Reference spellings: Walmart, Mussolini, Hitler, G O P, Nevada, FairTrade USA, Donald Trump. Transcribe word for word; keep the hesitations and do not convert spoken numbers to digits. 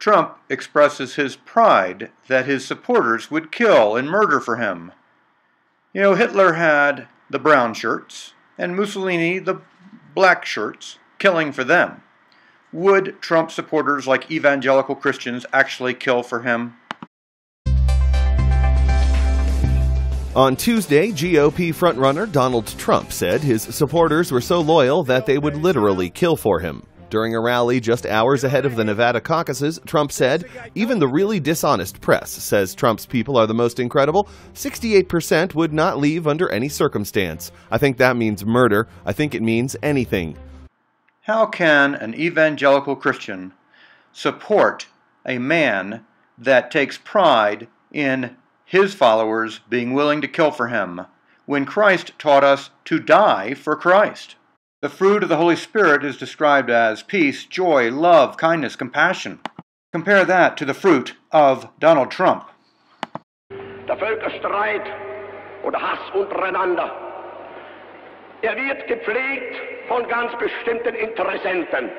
Trump expresses his pride that his supporters would kill and murder for him. You know, Hitler had the brown shirts, and Mussolini the black shirts, killing for them. Would Trump supporters like evangelical Christians actually kill for him? On Tuesday, G O P frontrunner Donald Trump said his supporters were so loyal that they would literally kill for him. During a rally just hours ahead of the Nevada caucuses, Trump said, "Even the really dishonest press says Trump's people are the most incredible. sixty-eight percent would not leave under any circumstance. I think that means murder. I think it means anything." How can an evangelical Christian support a man that takes pride in his followers being willing to kill for him, when Christ taught us to die for Christ? The fruit of the Holy Spirit is described as peace, joy, love, kindness, compassion. Compare that to the fruit of Donald Trump. Der Völkerstreit und Hass untereinander, er wird gepflegt von ganz bestimmten Interessenten.